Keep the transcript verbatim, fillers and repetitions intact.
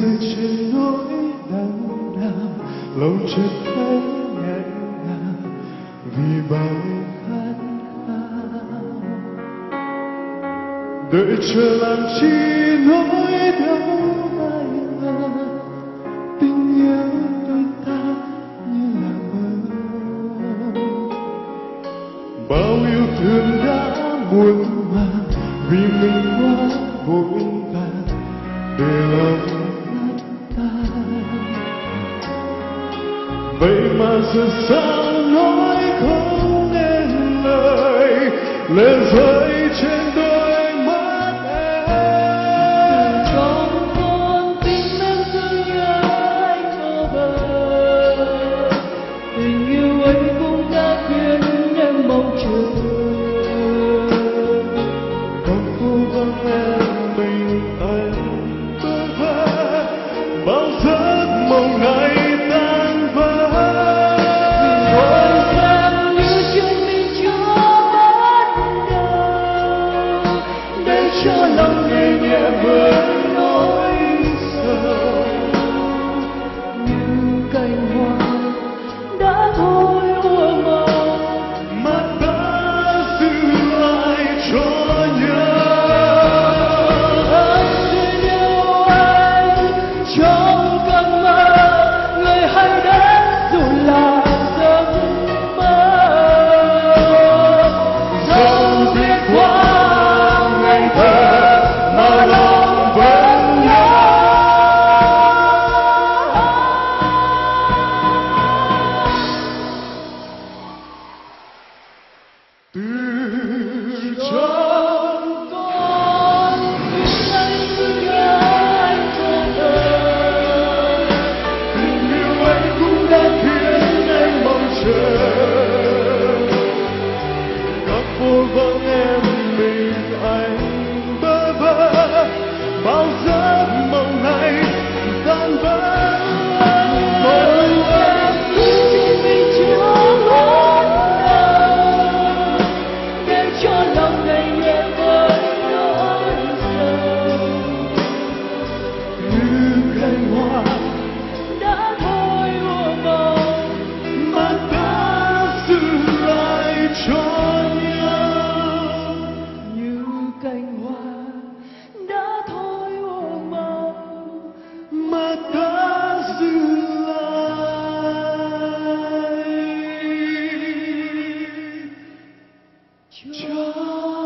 dưới trên nỗi đau nào lâu chưa thấy ngày nào vì bao khát khao đợi chờ làm chi nỗi đau này là tình yêu đôi ta như là mơ bao yêu thương đã muộn màng vì mình quá vội vàng để lòng vậy mà giờ sao nói không nên lời lệ rơi trên đôi mắt em trong con tim em dường như ai mơ vời tình yêu ấy cũng đã khiến em mong chờ còn cô vẫn em bình an bơ vơ bao giấc mộng này. Cho lòng người nhẹ vơi nỗi sầu những cành hoa đã thôi ua màu mà ta giữ lại cho nhau anh xin yêu anh trong cơn mơ người hãy đến dù là giấc mơ dẫu biết qua ngày thơ Joy.